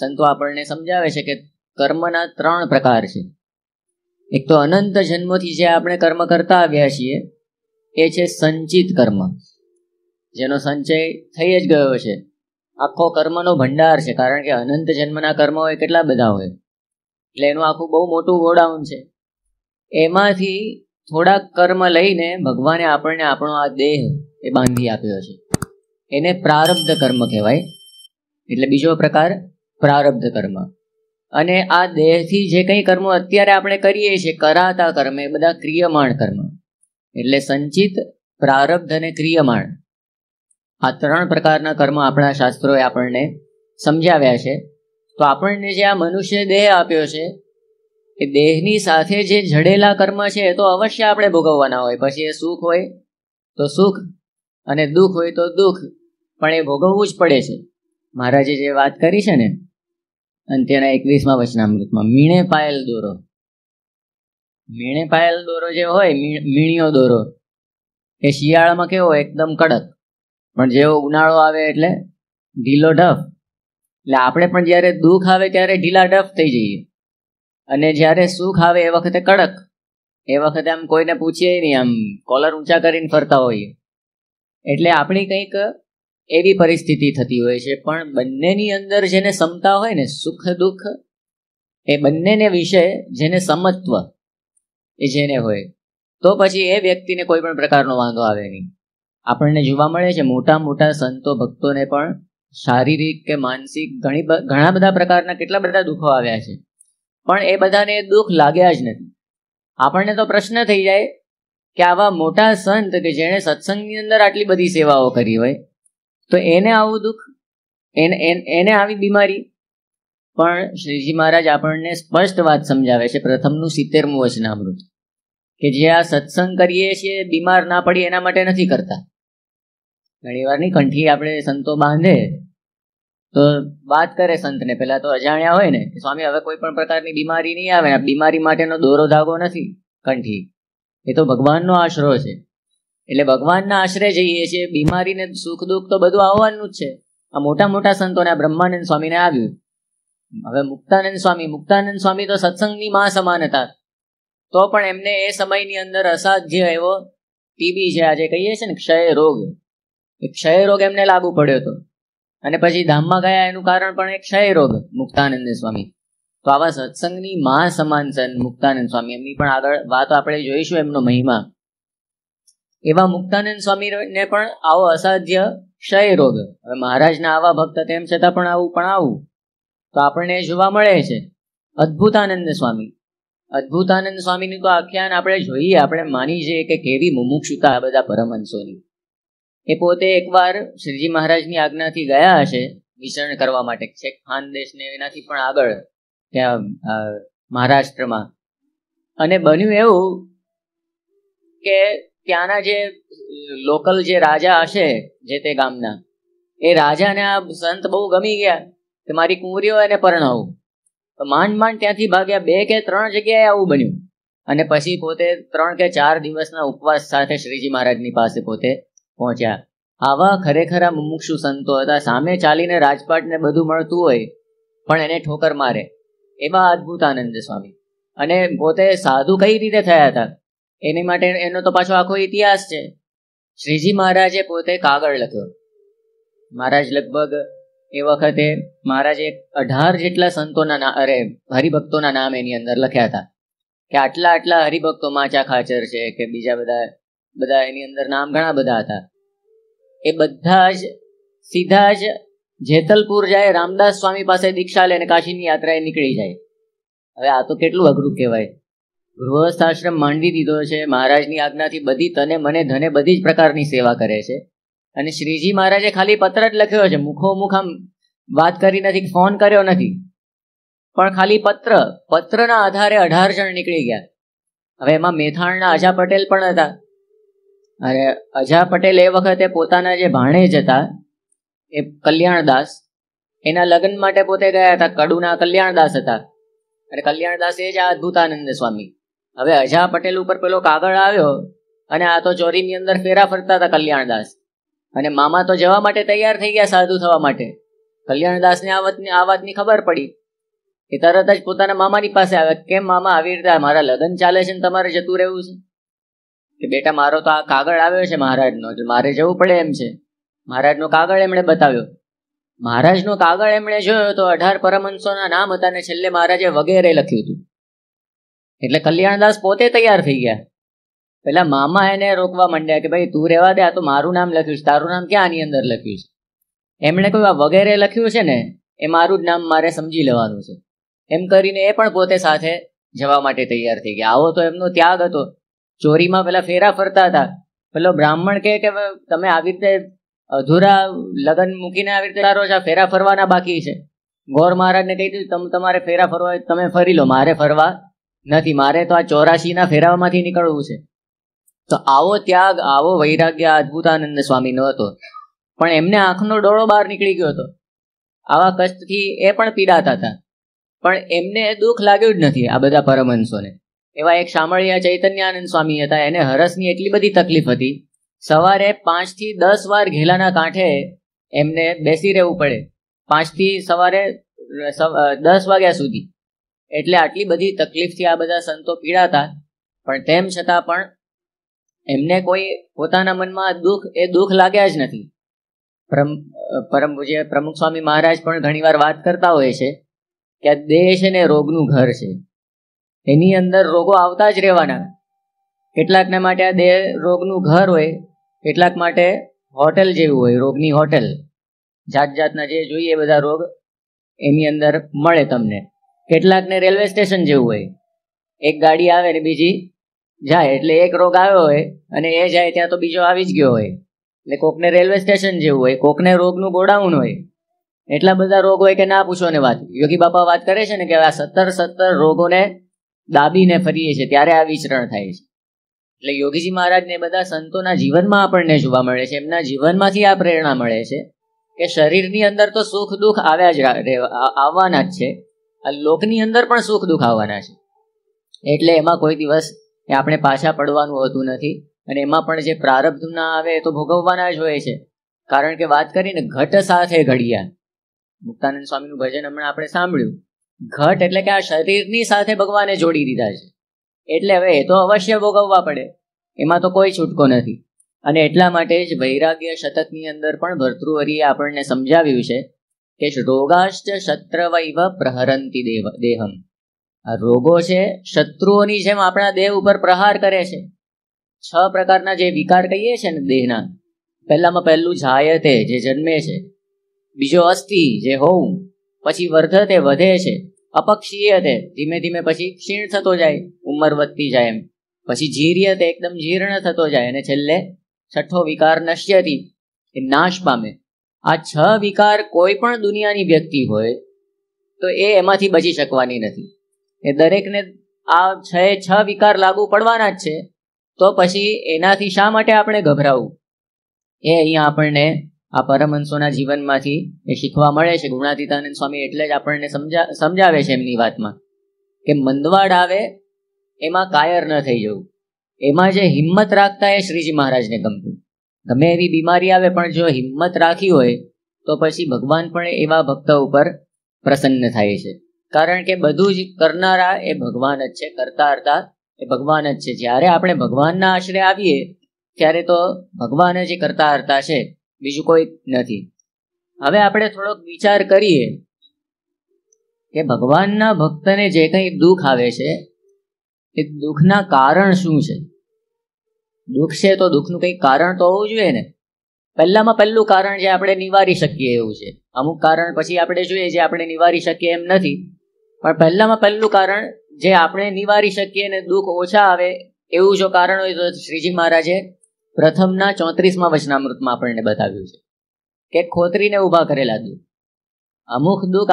संतो आपने समझावे छे के कर्मना त्रण प्रकार छे। एक तो अनंत जन्मोथी जे आपने कर्म करता आव्या छीए ए छे संचित कर्म, जेनो संचय थई ज गयो छे। आखो कर्मनो भंडार छे, कारण के अनंत जन्मना कर्म होय કેટલા બધા હોય એટલે એનું આખું બહુ મોટું ગોડાઉન છે। એમાંથી થોડા કર્મ લઈને ભગવાને આપણને આપણો આ દેહ એ બાંધી આપ્યો છે, એને પ્રારબ્ધ કર્મ કહેવાય। એટલે બીજો પ્રકાર પ્રારબ્ધ કર્મ। અને આ દેહથી જે કંઈ કર્મો અત્યારે આપણે કરીએ છીએ, કરાતા કર્મ, એ બધા ક્રિયમાણ કર્મ। એટલે સંચિત, પ્રારબ્ધ અને ક્રિયમાણ आ त्रण प्रकारना कर्म अपना शास्त्रों आपने समझाव्या छे। तो आपने जे आ मनुष्य देह आप्यो छे ए देहनी साथे जे जड़ेला कर्म छे तो अवश्य आपणे भोगववाना होय। पछी ए सुख होय तो सुख अने दुख होय तो दुख, पण ए भोगववू ज पड़े छे। महाराजे जे वात करी छे ने अंतेना 21मा वचनामृतमां, मीणे पायल दोरो, मीणे पायल दोरो जे होय मीणियो दोरो ए शियाळामां केवो एकदम कड़क, पण जेवो उनाळो आवे एटले ढीलो ढफ। એટલે આપણે પણ જ્યારે દુખ આવે ત્યારે ઢીલા ઢફ થઈ જઈએ, અને જ્યારે સુખ આવે એ વખતે કડક। એ વખતે આમ કોઈને પૂછીએ નહીં, આમ કોલર ઊંચા કરીને ફરતા હોઈએ। એટલે આપણી કંઈક એવી પરિસ્થિતિ થતી હોય છે, પણ બંનેની અંદર જેને સમતા હોય ને, સુખ દુઃખ એ બંનેને વિશે જેને સમત્વ એ જેને હોય, તો પછી એ વ્યક્તિને કોઈ પણ પ્રકારનો વાંધો આવે નહીં। આપણને જોવા મળે છે મોટા મોટા સંતો ભક્તોને પણ શારીરિક કે માનસિક ઘણા બધા પ્રકારના કેટલા બધા દુઃખો આવ્યા છે, પણ એ બધાને દુઃખ લાગ્યા જ નથી। આપણને તો પ્રશ્ન થઈ જાય કે આવા મોટા સંત કે જેણે સત્સંગની અંદર આટલી બધી સેવાઓ કરી હોય, તો એને આવું દુઃખ, એને આવી બીમારી। પણ શ્રીજી મહારાજ આપણને સ્પષ્ટ વાત સમજાવે છે, પ્રથમનું 70મું વચનામૃત, કે જે આ સત્સંગ કરીએ છીએ બીમાર ના પડી એના માટે નથી કરતા। ઘણી વારની કંઠી આપણે સંતો બાંધે તો વાત કરે સંતને, પહેલા તો અજાણ્યા હોય ને, સ્વામી હવે કોઈ પણ પ્રકારની બીમારી નહીં આવે, બીમારી માટેનો દોરો ધાગો નથી કંઠી, એ તો ભગવાનનો આશરો છે। એટલે ભગવાનના આશરે જઈએ છીએ, બીમારીને સુખ દુઃખ તો બધું આવવાનું જ છે। આ મોટા મોટા સંતોને, આ બ્રહ્માનંદ સ્વામીને આવ્યું, હવે મુક્તાનંદ સ્વામી તો સત્સંગની મા સમાન હતા, તો પણ એમને એ સમયની અંદર અસાધ્ય એવો ટીબી છે, આજે કહીએ છીએ ને ક્ષય રોગ એમને લાગુ પડ્યો હતો, અને પછી ધામમાં ગયા, એનું કારણ પણ એક ક્ષય રોગ, મુક્તાનંદ સ્વામી। તો આવા સત્સંગની મા સમાન સંત મુક્તાનંદ સ્વામી, એમની પણ આગળ વાત આપણે જોઈશું, એમનો મહિમા। એવા મુક્તાનંદ સ્વામીને પણ આવો અસાધ્ય ક્ષય રોગ, હવે મહારાજના આવા ભક્ત તેમ છતાં પણ આવું તો આપણને જોવા મળે છે। અદ્ભુતાનંદ સ્વામીની તો આખ્યાન આપણે જોઈએ, આપણે માની જઈએ કે કેવી મુમુક્ષુતા આ બધા પરમહંસોની। એ પોતે એકવાર શ્રીજી મહારાજની આજ્ઞાથી ગયા હશે વિચરણ કરવા માટે, છેક ખાનદેશને એનાથી પણ આગળ, ત્યાં મહારાષ્ટ્રમાં। અને બન્યું એવું કે ત્યાંના જે લોકલ જે રાજા હશે જે તે ગામના, એ રાજાને આ સંત બહુ ગમી ગયા કે મારી કુંવરીઓ એને પરણાવું, તો માંડ માંડ ત્યાંથી ભાગ્યા। 2 કે 3 જગ્યાએ આવું બન્યું, અને પછી પોતે 3 કે 4 દિવસના ઉપવાસ સાથે શ્રીજી મહારાજની પાસે પોતે પહોંચ્યા। આવા ખરેખર મુમુક્ષુ સંતો હતા, સામે ચાલીને રાજપાટને બધું મળતું હોય પણ એને ઠોકર મારે એવા અદ્ભુતાનંદ સ્વામી। અને પોતે સાધુ કઈ રીતે થયા હતા એની માટે એનો તો પાછો આખો ઇતિહાસ છે। શ્રીજી મહારાજે પોતે કાગળ લખ્યો, મહારાજ લગભગ એ વખતે મહારાજે 18 જેટલા સંતોના હરિભક્તોના નામ એની અંદર લખ્યા હતા કે આટલા આટલા હરિભક્તો માચા ખાચર છે કે બીજા બધા એની અંદર નામ ઘણા બધા હતા। એ બધા જ સીધા જ જેતલપુર જાય, રામદાસ સ્વામી પાસે દીક્ષા લઈને કાશીની યાત્રાએ નીકળી જાય। હવે આ તો કેટલું અઘરું કહેવાય, ગૃહસ્થ આશ્રમ માંડી દીધો છે, મહારાજની આજ્ઞાથી બધી તને મને ધને બધી જ પ્રકારની સેવા કરે છે, અને શ્રીજી મહારાજે ખાલી પત્ર જ લખ્યો છે, મુખોમુખ આમ વાત કરી નથી, ફોન કર્યો નથી, પણ ખાલી પત્રના આધારે 18 જણ નીકળી ગયા। હવે એમાં મેથાણના આજા પટેલ પણ હતા। અરે અજા પટેલ એ વખતે પોતાના જે ભાણેજ હતા એ કલ્યાણદાસ, એના લગ્ન માટે પોતે ગયા હતા, કડુના કલ્યાણદાસ હતા, અને કલ્યાણદાસ એ જ આ અદ્ભુતાનંદ સ્વામી। હવે અજા પટેલ ઉપર પેલો કાગળ આવ્યો, અને આ તો ચોરીની અંદર ફેરા ફરતા હતા કલ્યાણદાસ, અને મામા તો જવા માટે તૈયાર થઈ ગયા સાધુ થવા માટે, કલ્યાણદાસ ને આ વાતની ખબર પડી એ તરત જ પોતાના મામાની પાસે આવ્યા કે મામા આવી રીતે મારા લગ્ન ચાલે છે ને તમારે જતું રહેવું છે કે બેટા મારો તો આ કાગળ આવ્યો છે મહારાજનો એટલે મારે જવું પડે એમ છે મહારાજનો કાગળ એમણે બતાવ્યો મહારાજનો કાગળ એમણે જોયો તો 18 પરમહંસોના નામ હતા ને છેલ્લે મહારાજે વગેરે લખ્યું હતું એટલે કલ્યાણદાસ પોતે તૈયાર થઈ ગયા પેલા મામા એને રોકવા માંડ્યા કે ભાઈ તું રહેવા દે આ તો મારું નામ લખ્યું છે તારું નામ ક્યાં આની અંદર લખ્યું છે એમણે કોઈ વગેરે લખ્યું છે ને એ મારું જ નામ મારે સમજી લેવાનું છે એમ કરીને એ પણ પોતે સાથે જવા માટે તૈયાર થઈ ગયા આવો તો એમનો ત્યાગ હતો ચોરીમાં પેલા ફેરા ફરતા હતા પેલો બ્રાહ્મણ કહે કે તમે આવી રીતે અધૂરા લગ્ન મૂકીને આવી રીતે તારો જ ફેરા ફરવાના બાકી છે ગોર મહારાજને કહી દીધું તમારે ફેરા ફરવા તમે ફરી લો મારે ફરવા નથી મારે તો આ 84ના ફેરામાંથી નીકળવું છે તો આવો ત્યાગ આવો વૈરાગ્ય અદ્ભુતાનંદ સ્વામીનો હતો પણ એમને આંખનો ડોળો બહાર નીકળી ગયો હતો આવા કષ્ટથી એ પણ પીડાતા હતા પણ એમને દુઃખ લાગ્યું જ નથી આ બધા પરમહંસોને એવા એક શામળિયા ચૈતન્યાનંદ સ્વામી હતા એને હરસની એટલી બધી તકલીફ હતી સવારે 5 થી 10 વાર ઘેલાના કાંઠે એમને બેસી રહેવું પડે 5 થી સવારે 10 વાગ્યા સુધી એટલે આટલી બધી તકલીફથી આ બધા સંતો પીડાતા પણ તેમ છતાં પણ એમને કોઈ પોતાના મનમાં દુઃખ લાગ્યા જ નથી परम पूज्य प्रमुख स्वामी महाराज पण घणीवार वात करता होय छे के आ देश ने रोगनुं घर छे एनी अंदर रोगो आवता ज रहेवाना केटलाकने माटे आ देह रोगनुं घर होय केटलाक माटे होटल जेवुं होय रोगनी होटल जात जातना जे जोईए बधा रोग एनी अंदर मळे तमने केटलाकने रेलवे स्टेशन जेवुं होय एक गाड़ी आवे ने बीजी जाय एटले एक रोग आव्यो होय अने ए जाय त्यां तो बीजो आवी ज गयो होय એટલે કોકને રેલવે સ્ટેશન જેવું હોય કોકને રોગનું ગોડાઉન હોય એટલા બધા રોગ હોય કે ના પૂછો ને વાત યોગી બાપા વાત કરે છે ને કે આ 17 રોગોને દાબીને ફરીએ છે ત્યારે આ વિચરણ થાય છે એટલે યોગીજી મહારાજને બધા સંતોના જીવનમાં આપણને જોવા મળે છે એમના જીવનમાંથી આ પ્રેરણા મળે છે કે શરીરની અંદર તો સુખ દુઃખ આવવાના જ છે આ લોકની અંદર પણ સુખ દુઃખ આવવાના છે એટલે એમાં કોઈ દિવસ આપણે પાછા પડવાનું હોતું નથી અને એમાં પણ જે પ્રારબ્ધ ના આવે તો ભોગવવાના જ હોય છે કારણ કે વાત કરીને ઘટ સાથે ઘડિયા મુક્તાનંદ સ્વામીનું ભજન હમણાં આપણે સાંભળ્યું ઘટ એટલે કે આ શરીરની સાથે ભગવાને જોડી દીધા છે એટલે હવે એ તો અવશ્ય ભોગવવા પડે એમાં તો કોઈ છૂટકો નથી અને એટલા માટે જ વૈરાગ્ય શતકની અંદર પણ ભર્તૃહરિએ આપણને સમજાવ્યું છે કે રોગાશ્ચ શત્રવૈવ પ્રહરંતિ દેહમ આ રોગો છે શત્રુઓની જેમ આપણા દેહ ઉપર પ્રહાર કરે છે 6 પ્રકારના જે વિકાર કહીએ છે ને દેહના પહેલામાં પહેલું જાયતે જે જન્મે છે બીજો અસ્થિ જે હોવું પછી વર્ધતે વધે છે અપક્ષીયતે ધીમે ધીમે પછી ક્ષીણ થતો જાય ઉંમર વધતી જાય એમ પછી જીર્યતે એકદમ જીર્ણ થતો જાય અને છેલ્લે છઠ્ઠો વિકાર નશ્યતિ એ નાશ પામે આ 6 વિકાર કોઈ પણ દુનિયાની વ્યક્તિ હોય તો એ એમાંથી બચી શકવાની નથી એ દરેકને આ 6 વિકાર લાગુ પડવાના જ છે તો પછી એનાથી શા માટે આપણે ગભરાવું એ અહીંયા આપણને આ પરમહંસોના જીવનમાંથી એ શીખવા મળે છે ગુણાતીતાનંદ સ્વામી એટલે જ આપણને સમજાવે છે એમની વાતમાં કે મંદવાડ આવે એમાં કાયર ન થઈ જવું એમાં જે હિંમત રાખતા એ શ્રીજી મહારાજને ગમતું ગમે એવી બીમારી આવે પણ જો હિંમત રાખી હોય તો પછી ભગવાન પણ એવા ભક્ત ઉપર પ્રસન્ન થાય છે કારણ કે બધું જ કરનારા એ ભગવાન જ છે કરતા એ ભગવાન જ છે જ્યારે આપણે ભગવાનના આશરે આવીએ ત્યારે તો ભગવાન જ કરતા હરતા છે બીજું કોઈ નથી હવે આપણે થોડોક વિચાર કરીએ કે ભગવાનના ભક્તને જે કંઈ દુઃખ આવે છે એ દુઃખના કારણ શું છે દુઃખ છે તો દુઃખનું કંઈ કારણ તો હોવું જોઈએ ને પહેલામાં પહેલું કારણ જે આપણે નિવારી શકીએ એવું છે અમુક કારણ પછી આપણે જોઈએ જે આપણે નિવારી શકીએ એમ નથી પણ પહેલામાં પહેલું કારણ જે આપણે નિવારી શકીએ અને દુઃખ ઓછા આવે એવું જો કારણ હોય તો શ્રીજી મહારાજે પ્રથમના 34મા વચનામૃતમાં આપણને બતાવ્યું છે કે ખોતરીને ઊભા કરેલા દુઃખ અમુક દુઃખ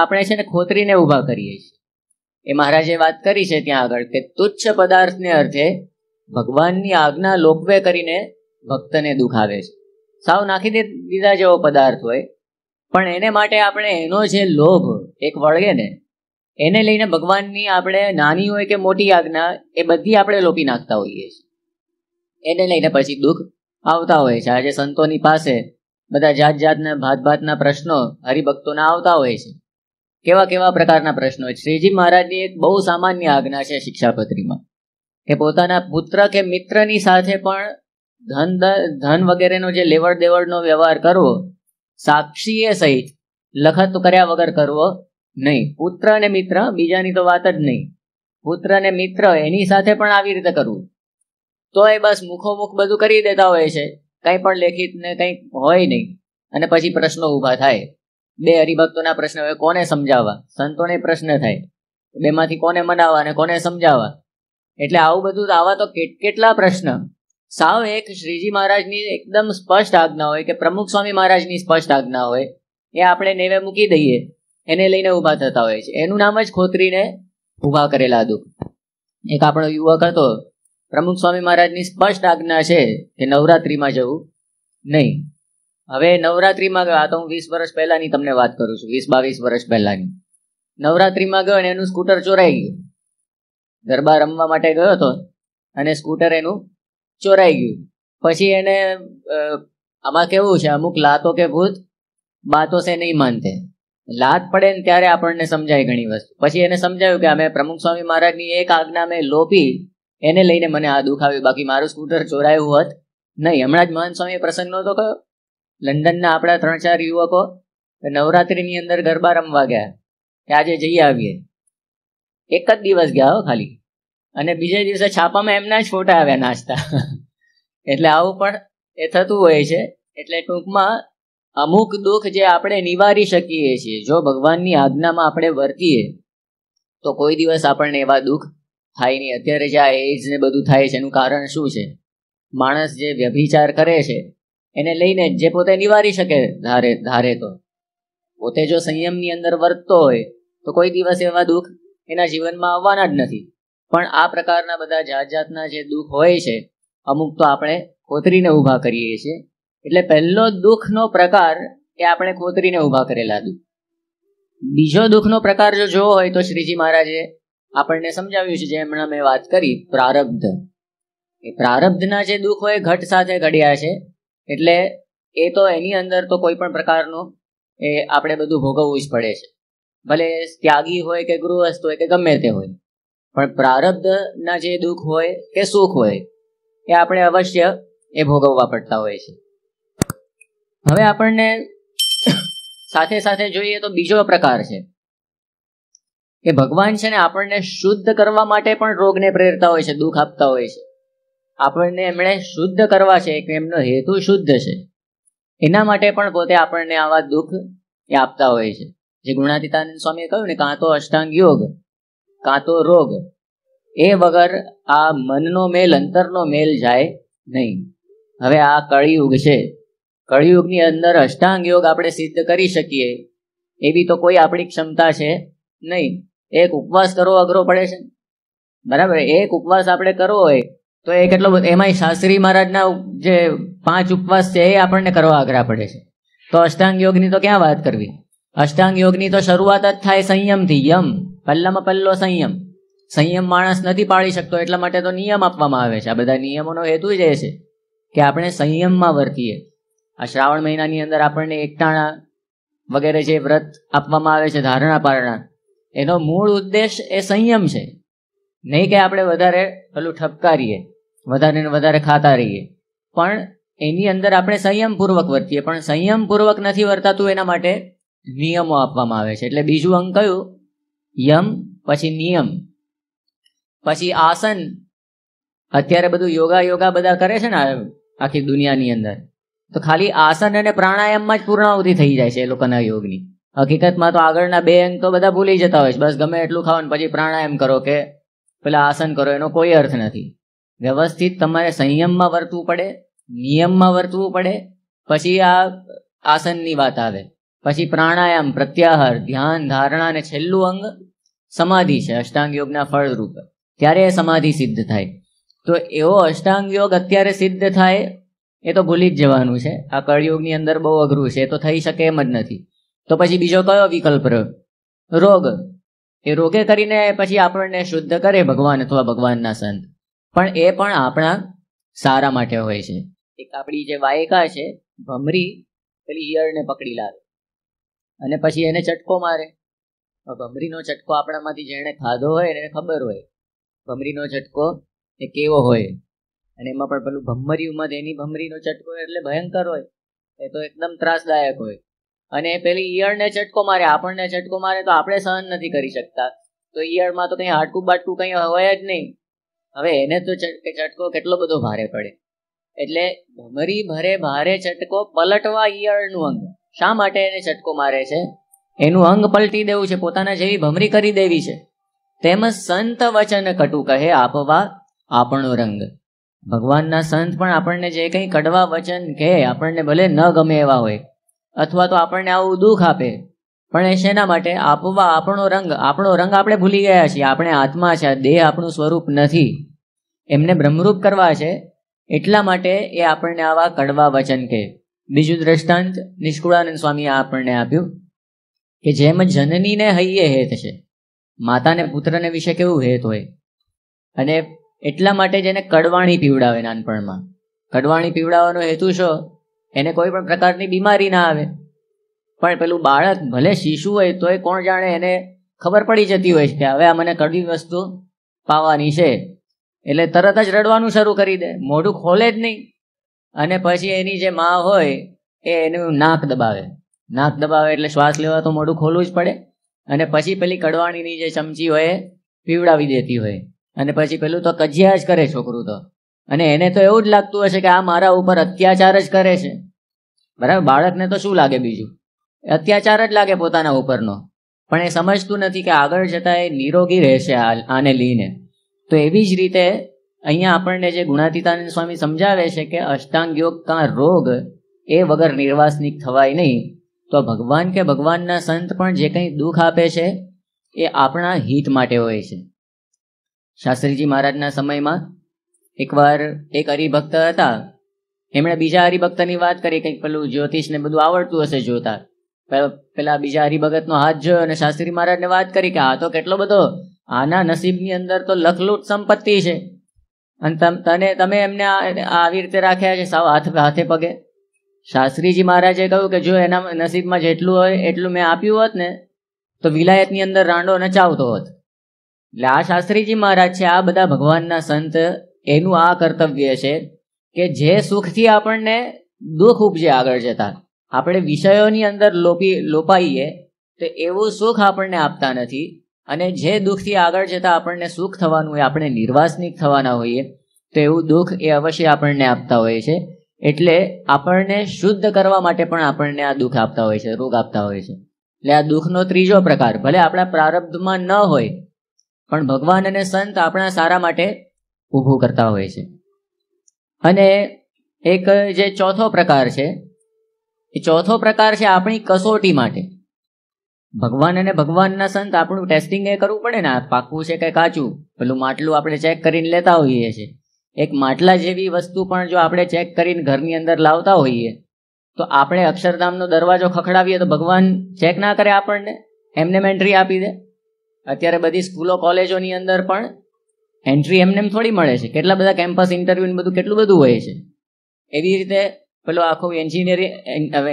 આપણે છે ને ખોતરીને ઊભા કરીએ છીએ એ મહારાજે વાત કરી છે ત્યાં આગળ કે તુચ્છ પદાર્થને અર્થે ભગવાનની આજ્ઞા લોકવે કરીને ભક્તને દુઃખ આવે છે સાવ નાખી દીધા જેવો પદાર્થ હોય પણ એને માટે આપણે એનો જે લોભ એક વળગે ને એને લઈને ભગવાનની આપણે નાની હોય કે મોટી આજ્ઞા એ બધી આપણે લોપી નાખતા હોઈએ છીએ એને લઈને પછી દુઃખ આવતા હોય છે આજે સંતોની પાસે બધા જાત જાતના ભાતભાતના પ્રશ્નો હરિભક્તોના આવતા હોય છે। કેવા કેવા પ્રકારના પ્રશ્નો છે? શ્રીજી મહારાજની એક બહુ સામાન્ય આજ્ઞા છે શિક્ષાપત્રીમાં કે પોતાના પુત્ર કે મિત્રની સાથે પણ ધન વગેરેનો જે લેવડ દેવડનો વ્યવહાર કરવો સાક્ષીએ સહિત લખત કર્યા વગર કરવો નહીં। પુત્ર અને મિત્ર, બીજાની તો વાત જ નહીં, પુત્ર અને મિત્ર એની સાથે પણ આવી રીતે કરવું। તો એ બસ મુખોમુખ બધું કરી દેતા હોય છે, કંઈ પણ લેખિત ને કંઈ હોય નહીં। અને પછી પ્રશ્નો ઊભા થાય, બે હરિભક્તોના પ્રશ્ન હોય, કોને સમજાવવા? સંતોને પ્રશ્ન થાય, બેમાંથી કોને મનાવવા અને કોને સમજાવવા? એટલે આવું બધું, આવા તો કેટલા પ્રશ્ન। સાવ એક શ્રીજી મહારાજની એકદમ સ્પષ્ટ આજ્ઞા હોય કે પ્રમુખ સ્વામી મહારાજની સ્પષ્ટ આજ્ઞા હોય એ આપણે નેવે મૂકી દઈએ, એને લઈને ઊભા થતા હોય છે। એનું નામ જ ખોતરીને ઊભા કરેલા દુઃખ। એક આપણો યુવક હતો, પ્રમુખ સ્વામી મહારાજની સ્પષ્ટ આજ્ઞા છે કે નવરાત્રિમાં જવું નહીં। હવે નવરાત્રિમાં ગયો, આ તો હું 20 વર્ષ પહેલાની તમને વાત કરું છું, 20-22 વર્ષ પહેલાની। નવરાત્રિમાં ગયો અને એનું સ્કૂટર ચોરાઈ ગયું। ગરબા રમવા માટે ગયો હતો અને સ્કૂટર એનું ચોરાઈ ગયું। પછી એને, આમાં કેવું છે, અમુક લાતો કે ભૂત બાતો સે નહીં માનતે, લાત પડે ને ત્યારે આપણને સમજાય ઘણી વસ્તુ। પછી એને સમજાયું કે અમે પ્રમુખ સ્વામી મહારાજની એક આજ્ઞા મેં લોપી, એને લઈને મને આ દુઃખ આવ્યું, બાકી મારું સ્કૂટર ચોરાયું હોત નહીં। હમણાં જ મહાન સ્વામી પ્રસંગ નહોતો કયો, લંડનના આપણા 3-4 યુવકો નવરાત્રિની અંદર ગરબા રમવા ગયા કે આજે જઈ આવીએ। એક જ દિવસ ગયા ખાલી, અને બીજા દિવસે છાપામાં એમના જ ફોટા આવ્યા નાચતા। એટલે આવું પણ એ થતું હોય છે। એટલે ટૂંકમાં અમુક દુઃખ જે આપણે નિવારી શકીએ છીએ જો ભગવાનની આજ્ઞામાં આપણે વર્તીએ તો કોઈ દિવસ આપણને એવા દુઃખ થાય નહીં। અત્યારે જે આ એજ ને બધું થાય છે એનું કારણ શું છે? માણસ જે વ્યભિચાર કરે છે એને લઈને, જે પોતે નિવારી શકે ધારે તો, પોતે જો સંયમની અંદર વર્તતો હોય તો કોઈ દિવસ એવા દુઃખ એના જીવનમાં આવવાના જ નથી। પણ આ પ્રકારના બધા જાત જાતના જે દુઃખ હોય છે અમુક તો આપણે ખોતરીને ઊભા કરીએ છીએ। એટલે પહેલો દુઃખનો પ્રકાર એ આપણે ખોતરીને ઊભા કરેલા દુઃખ। બીજો દુઃખનો પ્રકાર જો જોવો હોય તો શ્રીજી મહારાજે આપણને સમજાવ્યું છે, જે હમણાં મેં વાત કરી, પ્રારબ્ધ। એ પ્રારબ્ધના જે દુઃખ હોય ઘટ સાથે ઘડ્યા છે, એટલે એ તો એની અંદર તો કોઈ પણ પ્રકારનું એ આપણે બધું ભોગવવું જ પડે છે, ભલે ત્યાગી હોય કે ગૃહસ્થ હોય કે ગમે તે હોય। પણ પ્રારબ્ધના જે દુઃખ હોય કે સુખ હોય એ આપણે અવશ્ય એ ભોગવવા પડતા હોય છે। હવે આપણને સાથે સાથે જોઈએ તો બીજો પ્રકાર છે કે ભગવાન છે ને આપણને શુદ્ધ કરવા માટે પણ રોગને પ્રેરતા હોય છે, દુઃખ આપતા હોય છે। આપણને એમણે શુદ્ધ કરવા છે કે એમનો હેતુ શુદ્ધ છે, એના માટે પણ પોતે આપણને આવા દુઃખ એ આપતા હોય છે। જે ગુણાતીતાનંદ સ્વામીએ કહ્યું ને, કાં તો અષ્ટાંગ યોગ કાં તો રોગ, એ વગર આ મનનો મેલ, અંતરનો મેલ જાય નહીં। હવે આ કળિયુગ છે, કળિયુગની અંદર અષ્ટાંગ યોગ આપણે સિદ્ધ કરી શકીએ એવી તો કોઈ આપણી ક્ષમતા છે નહીં। એક ઉપવાસ કરવો અઘરો પડે છે, બરાબર? એક ઉપવાસ આપણે કરવો હોય તો એ કેટલો બધો, એમાંય શાસ્ત્રી મહારાજના જે 5 ઉપવાસ છે એ આપણને કરવા આગ્રહ પડે છે, તો અષ્ટાંગ યોગની તો ક્યાં વાત કરવી। અષ્ટાંગ યોગની તો શરૂઆત જ થાય સંયમથી, યમ, પહેલામાં પહેલો સંયમ। સંયમ માણસ નથી પાળી શકતો, એટલા માટે તો નિયમ આપવામાં આવે છે। આ બધા નિયમોનો હેતુ જ એ છે કે આપણે સંયમમાં વર્તીએ। આ શ્રાવણ મહિનાની અંદર આપણને એકટાણા વગેરે જે વ્રત આપવામાં આવે છે, ધારણા પારણા, એનો મૂળ ઉદ્દેશ એ સંયમ છે, નહીં કે આપણે વધારે પેલું ઠપકારીએ, વધારે ને વધારે ખાતા રહીએ। પણ એની અંદર આપણે સંયમપૂર્વક વર્તીએ, પણ સંયમપૂર્વક નથી વર્તાતું, એના માટે નિયમો આપવામાં આવે છે। એટલે બીજું અંગ કયું? યમ, પછી નિયમ, પછી આસન। અત્યારે બધું યોગા બધા કરે છે ને આખી દુનિયાની અંદર, તો ખાલી આસન અને પ્રાણાયામમાં જ પૂર્ણાહુતિ થઈ જાય છે એ લોકોના યોગની। હકીકતમાં તો આગળના 2 અંગ તો બધા ભૂલી જતા હોય છે, બસ ગમે એટલું ખાવ ને પછી પ્રાણાયામ કરો કે પેલા આસન કરો, એનો કોઈ અર્થ નથી। વ્યવસ્થિત તમારે સંયમમાં વર્તવું પડે, નિયમમાં વર્તવું પડે, પછી આ આસનની વાત આવે, પછી પ્રાણાયામ, પ્રત્યાહાર, ધ્યાન, ધારણા, અને છેલ્લું અંગ સમાધિ છે અષ્ટાંગ યોગના ફળરૂપે, ત્યારે એ સમાધિ સિદ્ધ થાય। તો એવો અષ્ટાંગ યોગ અત્યારે સિદ્ધ થાય એ તો ભૂલી જ જવાનું છે, આ કળિયુગની અંદર બહુ અઘરું છે, એ તો થઈ શકે એમ જ નથી। તો પછી બીજો કયો વિકલ્પ રહ્યો? રોગ। એ રોગે કરીને પછી આપણને શુદ્ધ કરે ભગવાન અથવા ભગવાનના સંત, પણ એ પણ આપણા સારા માટે હોય છે। એક આપણી જે વાયકા છે ભમરી, પેલી ઈયળને પકડી લાવે અને પછી એને ચટકો મારે. ભમરીનો ચટકો આપણામાંથી જેણે ખાધો હોય એને ખબર હોય ભમરીનો ચટકો એ કેવો હોય, અને એમાં પણ પેલું ભમરીયુંમાં એની ભમરીનો ચટકો એટલે ભયંકર હોય, એ તો એકદમ ત્રાસદાયક હોય. અને પેલી ઈયળને ચટકો મારે, આપણને ચટકો મારે તો આપણે સહન નથી કરી શકતા, તો ઈયળમાં તો કંઈ હાડકું બાટકું કંઈ હોય જ નહીં. હવે એને તો ચટકો કેટલો બધો ભારે પડે. એટલે ભમરી ભરે ભારે ચટકો પલટવા ઈયળનું અંગ, શા માટે એને ચટકો મારે છે? એનું અંગ પલટી દેવું છે, પોતાના જેવી ભમરી કરી દેવી છે. તેમજ સંત વચન કટુ કહે આપવા આપણો રંગ. ભગવાનના સંત પણ આપણને જે કંઈ કડવા વચન કહે, આપણને ભલે ન ગમે એવા હોય અથવા તો આપણને આવું દુઃખ આપે, પણ એ શેના માટે? આપવા આપણો રંગ. આપણો રંગ આપણે ભૂલી ગયા છીએ, આપણે આત્મા છે, દેહ આપણું સ્વરૂપ નથી, એમને બ્રહ્મરૂપ કરવા છે, એટલા માટે એ આપણને આવા કડવા વચન કહે. બીજું દ્રષ્ટાંત નિષ્કુળાનંદ સ્વામીએ આપણને આપ્યું કે જેમ જનનીને હૈયે હેત છે, માતાને પુત્રને વિશે કેવું હેત હોય, અને એટલા માટે જેને કડવાણી પીવડાવે નાનપણમાં, કડવાણી પીવડાવવાનો હેતુ શો? એને કોઈ પણ પ્રકારની બીમારી ના આવે. પણ પેલું બાળક ભલે શિશુ હોય તોય કોણ જાણે એને ખબર પડી જતી હોય કે હવે આ મને કડવી વસ્તુ પાવાની છે, એટલે તરત જ રડવાનું શરૂ કરી દે, મોઢું ખોલે જ નહીં. અને પછી એની જે મા હોય એ એનું નાક દબાવે, નાક દબાવે એટલે શ્વાસ લેવા તો મોઢું ખોલવું જ પડે, અને પછી પેલી કડવાણીની જે ચમચી હોય એ પીવડાવી દેતી હોય, અને પછી પેલું તો કજિયા જ કરે છોકરું તો, અને એને તો એવું જ લાગતું હશે કે આ મારા ઉપર અત્યાચાર જ કરે છે. બરાબર, બાળકને તો શું લાગે બીજું? અત્યાચાર જ લાગે પોતાના ઉપરનો, પણ એ સમજતું નથી કે આગળ જતાં એ નિરોગી રહેશે આને લઈને. તો એવી જ રીતે અહીંયા આપણને જે ગુણાતીતાનંદ સ્વામી સમજાવે છે કે અષ્ટાંગ યોગ કાં રોગ એ વગર નિર્વાસનિક થવાય નહીં. તો ભગવાન કે ભગવાનના સંત પણ જે કંઈ દુઃખ આપે છે એ આપણા હિત માટે હોય છે. શાસ્ત્રીજી મહારાજના સમયમાં એકવાર એક હરિભક્ત હતા, એમણે બીજા હરિભક્તની વાત કરી, કંઈક પેલું જ્યોતિષને બધું આવડતું હશે જોતા, પેલા બીજા હરિભગતનો હાથ જોયો અને શાસ્ત્રી મહારાજને વાત કરી કે આ તો કેટલો બધો, આના નસીબની અંદર તો લખલૂટ સંપત્તિ છે, અને તમે એમને આવી રીતે રાખ્યા છે સાવ હાથે પગે. શાસ્ત્રીજી મહારાજે કહ્યું કે જો એના નસીબમાં જેટલું હોય એટલું મેં આપ્યું હોત ને તો વિલાયતની અંદર રાંડો નચાવતો હોત. એટલે આ શાસ્ત્રીજી મહારાજ છે, આ બધા ભગવાનના સંત, એનું આ કર્તવ્ય છે કે જે સુખથી આપણને દુઃખ ઉપજે આગળ જતા, આપણે વિષયોની અંદર લોપાઈએ તો એવું સુખ આપણને આપતા નથી, અને જે દુઃખથી આગળ જતા આપણને સુખ થવાનું હોય, આપણે નિર્વાસનિક થવાના હોઈએ, તો એવું દુઃખ એ અવશ્ય આપણને આપતા હોય છે. એટલે આપણને શુદ્ધ કરવા માટે પણ આપણને આ દુઃખ આપતા હોય છે, રોગ આપતા હોય છે. એટલે આ દુઃખનો ત્રીજો પ્રકાર ભલે આપણા પ્રારબ્ધમાં ન હોય, પણ ભગવાન અને સંત આપણા સારા માટે ઊભું કરતા હોય છે. અને એક જે ચોથો પ્રકાર છે, એ ચોથો પ્રકાર છે આપણી કસોટી માટે. ભગવાન અને ભગવાનના સંત આપણું ટેસ્ટિંગ એ કરવું પડે ને, પાકું છે કે કાચું, પેલું માટલું આપણે ચેક કરીને લેતા હોઈએ છીએ. એક માટલા જેવી વસ્તુ પણ જો આપણે ચેક કરીને ઘરની અંદર લાવતા હોઈએ, તો આપણે અક્ષરધામનો દરવાજો ખખડાવીએ તો ભગવાન ચેક ના કરે આપણને, એમને એન્ટ્રી આપી દે. અત્યારે બધી સ્કૂલો કોલેજોની અંદર પણ એન્ટ્રી એમને એમ થોડી મળે છે, કેટલા બધા કેમ્પસ ઇન્ટરવ્યૂને બધું કેટલું બધું હોય છે. એવી રીતે પેલો આખો અહીંયા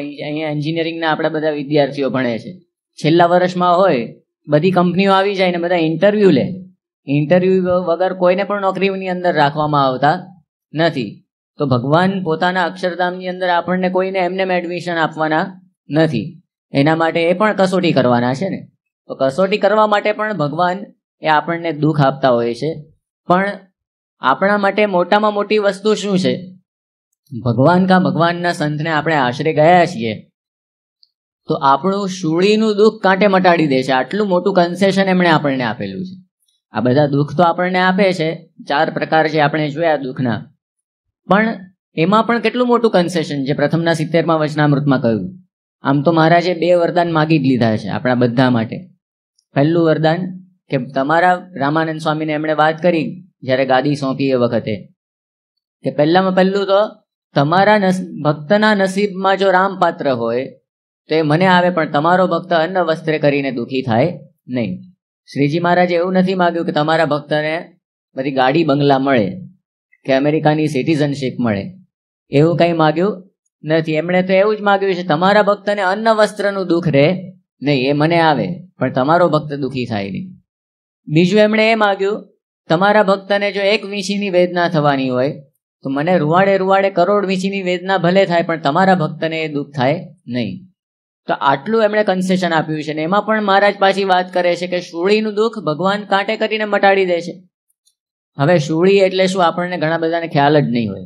એન્જિનિયરિંગના આપણા બધા વિદ્યાર્થીઓ ભણે છે, છેલ્લા વર્ષમાં હોય, બધી કંપનીઓ આવી જાય ને બધા ઇન્ટરવ્યૂ લે. ઇન્ટરવ્યૂ વગર કોઈને પણ નોકરીની અંદર રાખવામાં આવતા નથી. તો ભગવાન પોતાના અક્ષરધામની અંદર આપણને કોઈને એમને એડમિશન આપવાના નથી, એના માટે એ પણ કસોટી કરવાના છે ને. તો કસોટી કરવા માટે પણ ભગવાન એ આપણને દુઃખ આપતા હોય છે. પણ આપણા માટે મોટામાં મોટી વસ્તુ શું છે? ભગવાન કા ભગવાનના સંતને આપણે આશરે ગયા છીએ તો આપણું શૂળીનું દુઃખ કાંટે મટાડી દે છે, આટલું મોટું કન્સેશન એમણે આપણને આપેલું છે. આ બધા દુઃખ તો આપણને આપે છે, ચાર પ્રકાર છે આપણે જોયા દુઃખના, પણ એમાં પણ કેટલું મોટું કન્સેશન જે પ્રથમના 70માં વચનામૃતમાં કહ્યું. આમ તો મહારાજે બે વરદાન માગી જ લીધા છે આપણા બધા માટે. પહેલું વરદાન કે તમારા રામાનંદ સ્વામીને એમણે વાત કરી જ્યારે ગાદી સોંપી એ વખતે કે પહેલામાં પહેલું તો તમારા ભક્તના નસીબમાં જો રામ પાત્ર હોય તો એ મને આવે, પણ તમારો ભક્ત અન્ન વસ્ત્રે કરીને દુઃખી થાય નહીં. શ્રીજી મહારાજે એવું નથી માગ્યું કે તમારા ભક્તને બધી ગાડી બંગલા મળે કે અમેરિકાની સિટીઝનશીપ મળે, એવું કંઈ માગ્યું નથી। એમણે તો એવું જ માગ્યું છે તમારા ભક્તને અન્ન વસ્ત્રનું દુઃખ રહે નહીં, એ મને આવે પણ તમારો ભક્ત દુઃખી થાય નહીં। બીજું એમણે એ માગ્યું તમારા ભક્તને જો એક વીંછીની વેદના થવાની હોય તો મને રૂવાડે રૂવાડે કરોડ વીંછીની વેદના ભલે થાય પણ તમારા ભક્તને એ દુઃખ થાય નહીં। તો આટલું એમણે કન્સેશન આપ્યું છે ને એમાં પણ મહારાજ પાછી વાત કરે છે કે શૂળીનું દુઃખ ભગવાન કાંટે કરીને મટાડી દે છે। હવે શૂળી એટલે શું આપણને ઘણા બધાને ખ્યાલ જ નહીં હોય।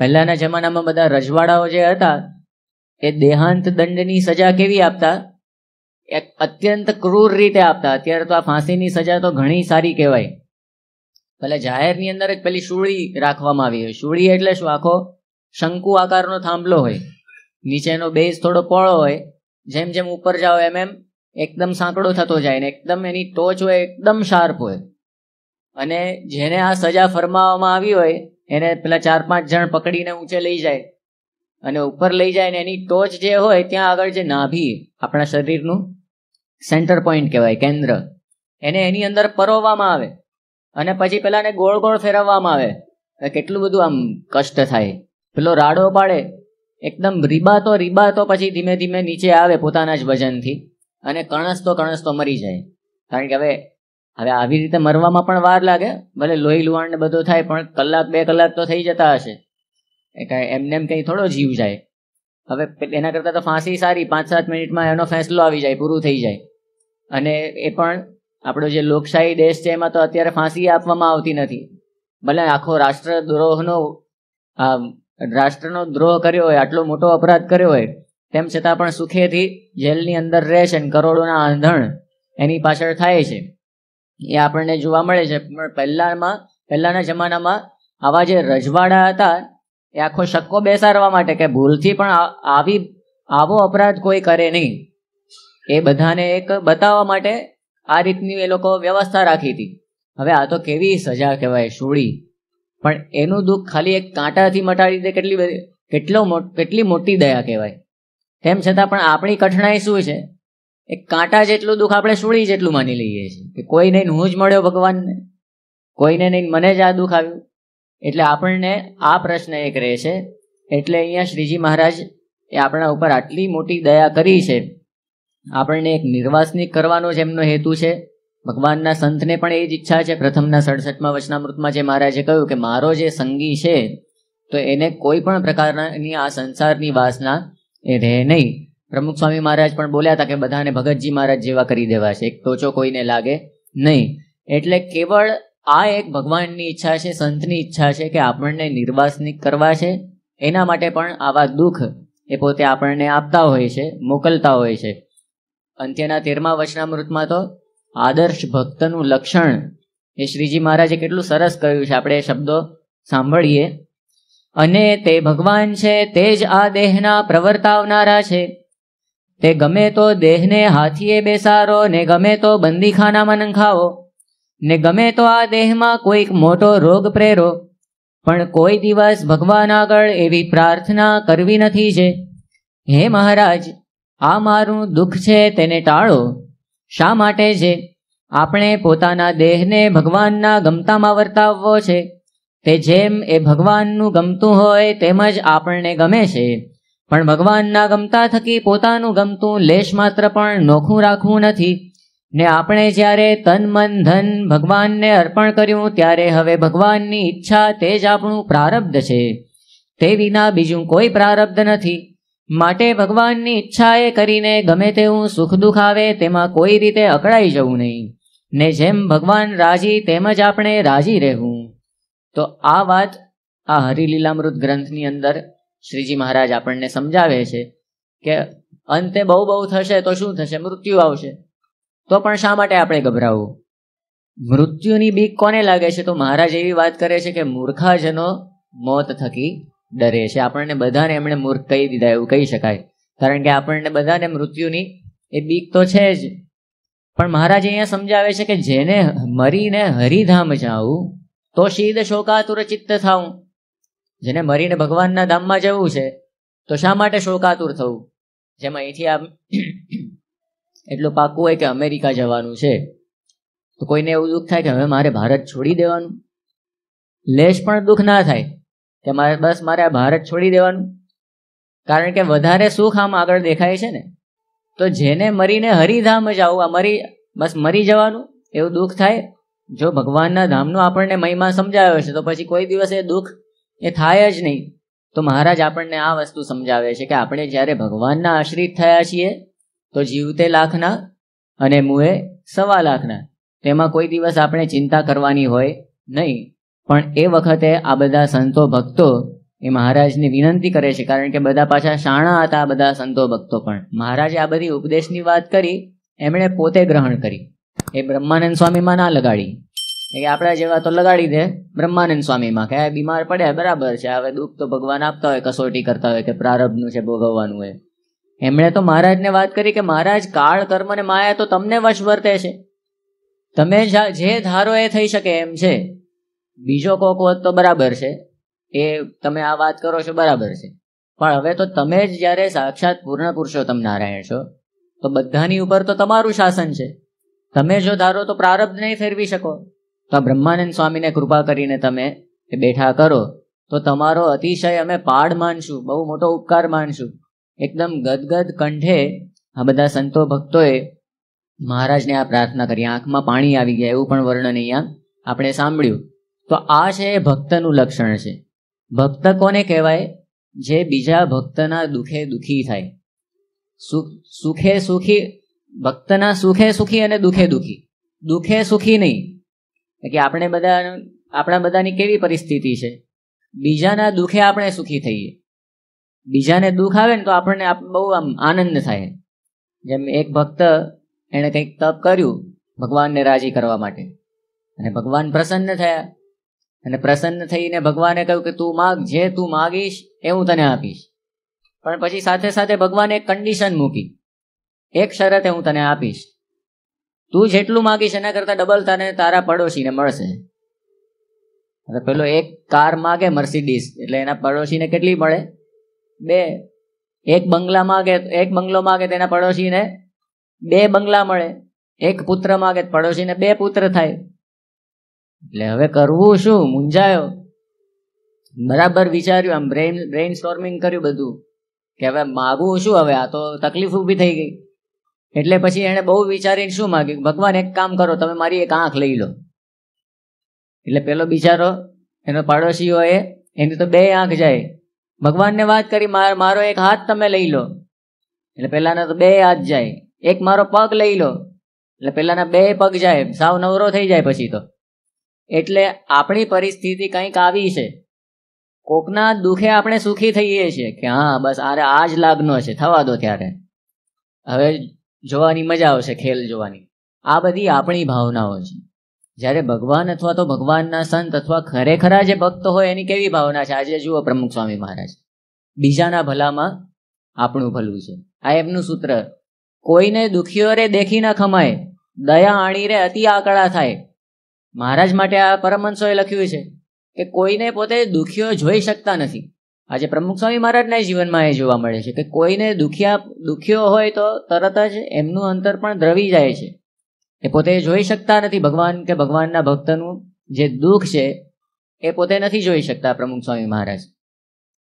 पहला जमा में बदा रजवाड़ाओ देहांत दंडनी सजा केवी आपता अत्यंत क्रूर रीते आपता। अत्यारे तो आ फांसीनी सजा तो घणी सारी कहेवाय। पहले जाहेर नी अंदर एक पेली शूळी राखवामां आवी होय। शूळी एटले शुं आखो शंकु आकारनो थांभलो होय, नीचेनो बेस थोड़ो पळो होय, जेम जेम उपर जाओ एम एम एकदम सांकड़ो थतो जाय ने एकदम एनी टोच होय एकदम शार्प होय। अने जेने आ सजा फरमाववामां आवी होय एने पेला चार पांच जण पकड़ीने ऊंचे लई जाए अने उपर लई जाए ने एनी टोच जे होय त्यां आगळ जे नाभी आपणा शरीरनुं सेंटर पॉइंट कहेवाय केंद्र एने एनी अंदर परोवामां आवे अने पछी पेलाने गोळ गोळ फेरववामां आवे। केटलुं बधुं आम कष्ट थाय, पेलो राडो पाडे एकदम रीबातो रीबातो पछी धीमे धीमे नीचे आवे पोताना ज वजनथी अने कणसतो मरी जाए। कारण के हवे आवी रीते मरवामां पण वार लागे, भले लोही लुहाण ने बधुं थाय पण कलाक बे कलाक तो थई जता हशे, एमने एम कहीं थोड़ो जीव जाए। हवे एना करता तो फांसी सारी 5-7 मिनिट में एनो फैसलो आवी जाए, पूरुं थई जाए। अने ए पण आपणो जे लोकशाही देश छे एमां तो अत्यारे फांसी आपवामां आवती नथी। भले आखो राष्ट्रनो द्रोह कर्यो होय, आटलो मोटो अपराध कर्यो होय, तेम छतां पण सुखेथी जेलनी अंदर रहे छे, करोड़ोना आंधण एनी पाछळ थाय छे। ये आपने जोवा मळे छे। पहला जमाना में आवा जे रजवाड़ा था ए आखो शक्को बेसारवा माटे के भूलथी पण आवो अपराध कोई करे नहीं, ए बधाने एक बतावा माटे आ रीतनी ए लोको व्यवस्था राखी थी। हवे आ तो केवी सजा कहेवाय शूळी, पण एनुं दुःख खाली एक कांटाथी मटाड़ी दे કેટલી મોટી દયા કહેવાય। તેમ છતાં પણ આપણી કઠણાઈ શું છે? एक कांटा जेटलू दुख आपणे शूळी जेटलू मानी लईए छीए के कोई नहीं हूँ ज मळ्यो भगवानने, कोई ने नहीं मने ज आ दुख आव्युं। एटले आपणने आ प्रश्न एक रहे छे। एटले अहींया श्रीजी महाराज ए आपणा उपर आटली मोटी दया करी छे। आपणने एक निर्वासनिक करवानो जेमनो हेतु छे, भगवानना संतने पण ए ज इच्छा छे। प्रथमना 67मा वचनामृतमां जे महाराजे कह्युं के मारो जे संगी छे तो एने कोई पण प्रकारनी आ संसारनी वासना ए रहे नहीं। प्रमुख स्वामी महाराज पण बोल्या था कि बधाने भगतजी महाराज जेवा करी देवा छे, एक टोचो कोईने लागे नहीं। एटले केवल आ एक भगवाननी इच्छा छे, संतनी इच्छा छे कि आपणने निर्वासनिक करवा छे, एना माटे पण आवा दुख ए पोते आपणने आपता होय छे, मोकलता होय छे। अंत्यना 13मा वचनामृतमां तो आदर्श भक्तनुं लक्षण ए श्रीजी महाराजे केटलुं सरस कह्युं छे, आपणे शब्दो सांभळीए। अने ते भगवान छे, ते ज आ देहना प्रवर्तावनारा छे, ते गमे तो देहने हाथीए बेसारो ने गमे तो बंदीखाना में नंखावो ने गमे तो आ देह में कोईक मोटो रोग प्रेरो, पण कोई दिवस भगवान आगळ एवी प्रार्थना करवी नथी जे हे महाराज आ मारू दुख छे तेने टाळो। शा माटे जे आपणे पोताना देहने भगवानना गमतामां वर्ताववो छे, ते जेम ए भगवाननु गमतुं होय तेमज आपणे गमे छे, पण भगवानना गमता थकी पोतानुं गमतुं लेश मात्र पण नोखुं राखवुं नथी ने आपणे ज्यारे तन मन धन भगवानने अर्पण कर्युं त्यारे हवे भगवाननी इच्छा ते ज आपणुं प्रारब्ध छे, ते विना बीजुं कोई प्रारब्ध नथी। माटे भगवाननी इच्छाए करीने गमे तेवुं सुख दुख आवे तेमां कोई रीते अकड़ाई जवुं नहीं ने जेम भगवान राजी तेम ज आपणे राजी रहेवुं। तो आ वात आ हरिलीलामृत ग्रंथनी अंदर श्रीजी महाराज आपणने समजावे छे के अंते बहु बहु थशे तो शुं थशे, मृत्यु आवशे तो पण शा माटे आपणे गभरावવું? मृत्युनी बीक कोने लागे छे? तो महाराज एवी वात करे छे के मूर्खाजनो मौत थकी डरे छे। आपणने बधाने एमणे मूर्ख कही दीधा एवुं कही शकाय, कारण के आपणने बधाने मृत्युनी ए बीक तो छे ज। पण महाराज अहींया समजावे छे के जेने मरीने हरिधाम जावुं तो शीद शोकातुर चित्त थावुं। जेने मरीने भगवानना धाममां जवुं छे तो शा माटे शोकातुर थवुं? जेम अहींथी आप એટલું પાકું હોય કે અમેરિકા જવાનું છે તો કોઈને એવું દુઃખ થાય કે હવે મારે ભારત છોડી દેવાનું? લેશ પણ દુઃખ ના થાય કે મારે બસ મારે આ ભારત છોડી દેવાનું? कारण के વધારે સુખ આમ આગળ દેખાય છે ને, તો જેને મરીને હરિધામ જ આવવું, બસ મરી જવાનું એવું દુઃખ થાય. જો ભગવાનના ધામનો આપણને મહિમા સમજાવ્યો છે તો પછી કોઈ દિવસ એ દુઃખ એ થાય જ નહીં. તો મહારાજ આપણને આ વસ્તુ સમજાવે છે કે આપણે જ્યારે ભગવાનના આશ્રિત થયા છીએ તો જીવતે લાખના અને મુએ સવા લાખના, તેમાં કોઈ દિવસ આપણે ચિંતા કરવાની હોય નહીં. પણ એ વખતે આ બધા સંતો ભક્તો એ મહારાજને વિનંતી કરે છે, કારણ કે બધા પાછા શાણા હતા બધા સંતો ભક્તો. પણ મહારાજે આ બધી ઉપદેશની વાત કરી એમણે પોતે ગ્રહણ કરી, એ બ્રહ્માનંદ સ્વામીમાં ના લગાડી. એ આપણા જેવા તો લગાડી દે બ્રહ્માનંદ સ્વામીમાં કે બીમાર પડ્યા બરાબર છે, હવે દુઃખ તો ભગવાન આપતા હોય, કસોટી કરતા હોય કે પ્રારબ્ધનું છે ભોગવવાનું હોય. એમણે તો મહારાજને વાત કરી કે મહારાજ કાળ કર્મ અને માયા તો તમને વશ વર્તે છે, તમે જે ધારો એ થઈ શકે એમ છે, બીજો કોક હોત તો બરાબર છે, એ તમે આ વાત કરો છો બરાબર છે, પણ હવે તો તમે જ જ્યારે સાક્ષાત પૂર્ણ પુરુષોત્તમ નારાયણ છો તો બધાની ઉપર તો તમારું શાસન છે, તમે જો ધારો તો પ્રારબ્ધ નહીં ફેરવી શકો. તો આ બ્રહ્માનંદ સ્વામીને કૃપા કરીને તમે બેઠા કરો તો તમારો અતિશય અમે પાડ માનશું, બહુ મોટો ઉપકાર માનશું. એકદમ ગદગદ કંઠે આ બધા સંતો ભક્તોએ મહારાજને આ પ્રાર્થના કરી. આંખમાં પાણી આવી ગયા એવું પણ વર્ણન અહીંયા આપણે સાંભળ્યું. તો આ છે એ ભક્તનું લક્ષણ છે. ભક્ત કોને કહેવાય? જે બીજા ભક્તના દુઃખે દુઃખી થાય, સુખે સુખી. ભક્તના સુખે સુખી અને દુઃખે દુઃખી, દુઃખે સુખી નહીં. કે આપણે બધા, આપણા બધાની કેવી પરિસ્થિતિ છે? બીજાના દુઃખે આપણે સુખી થઈએ. બીજાને દુઃખ આવે ને તો આપણને બહુ આમ આનંદ થાય. જેમ એક ભક્ત એણે કંઈક તપ કર્યું ભગવાનને રાજી કરવા માટે, અને ભગવાન પ્રસન્ન થયા, અને પ્રસન્ન થઈને ભગવાને કહ્યું કે તું માગ, જે તું માગીશ એ હું તને આપીશ. પણ પછી સાથે સાથે ભગવાને એક કન્ડિશન મૂકી, એક શરતે હું તને આપીશ, તું જેટલું માગીશ એના કરતાં ડબલ તને તારા પડોશીને મળશે. હવે પેલો એક કાર માગે મર્સિડીઝ, એટલે એના પડોશીને કેટલી મળે? બે. એક બંગલો માગે તેના પડોશીને 2 બંગલા મળે. એક પુત્ર માગે પડોશીને 2 પુત્ર થાય. એટલે હવે કરવું શું? મૂંઝાયો. બરાબર વિચાર્યું, આમ બ્રેઇન સ્ટોર્મિંગ કર્યું બધું કે હવે માગવું શું, હવે આ તો તકલીફ ઊભી થઈ ગઈ. એટલે પછી એણે બહુ વિચારીને શું માગ્યું? ભગવાન એક કામ કરો, તમે મારી એક આંખ લઈ લો. એટલે પેલો બિચારો, એનો પાડોશી હોય, એની તો 2 આંખ જાય. ભગવાનને વાત કરી મારો એક હાથ તમે લઈ લો. એટલે પેલાના તો 2 હાથ જાય. એક મારો પગ લઈ લો. એટલે પેલાના 2 પગ જાય. સાવ નવરો થઈ જાય પછી તો. એટલે આપણી પરિસ્થિતિ કંઈક આવી છે. કોકના દુઃખે આપણે સુખી થઈએ છીએ કે હા બસ આ જ લાગનો છે, થવા દો, ત્યારે હવે જોવાની મજા આવશે, ખેલ જોવાની. આ બધી આપણી ભાવનાઓ છે. જ્યારે ભગવાન અથવા તો ભગવાનના સંત અથવા ખરેખરા જે ભક્ત હોય એની કેવી ભાવના છે? આજે જુઓ પ્રમુખ સ્વામી મહારાજ, બીજાના ભલામાં આપણું ભલું છે. આ એમનું સૂત્ર. કોઈને દુખીઓ રે દેખી ના ખમાય, દયા આણી રે અતિ આકળા થાય. મહારાજ માટે આ પરમહંસોએ લખ્યું છે કે કોઈને પોતે દુખીઓ જોઈ શકતા નથી. આજે પ્રમુખ સ્વામી મહારાજના જીવનમાં એ જોવા મળે છે કે કોઈને દુખીઓ હોય તો તરત જ એમનું અંતર પણ દ્રવી જાય છે. એ પોતે જોઈ શકતા નથી. ભગવાન કે ભગવાનના ભક્તનું જે દુઃખ છે એ પોતે નથી જોઈ શકતા પ્રમુખ સ્વામી મહારાજ.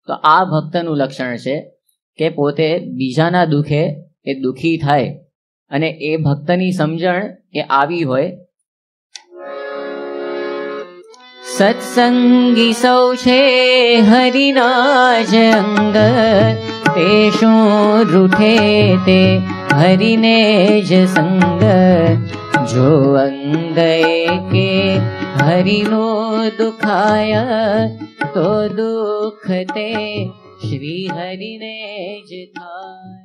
તો આ ભક્તનું લક્ષણ છે કે પોતે બીજાના દુઃખે એ દુઃખી થાય, અને એ ભક્તની સમજણ એ આવી હોય. સત્સંગી સૌ છે હરિના જ અંગ, તે શું રૂઠે તે હરિને જ સંગ. જો અંગ એકે હરિનો દુખાય, તો દુઃખ તે શ્રી હરિને જ થાય.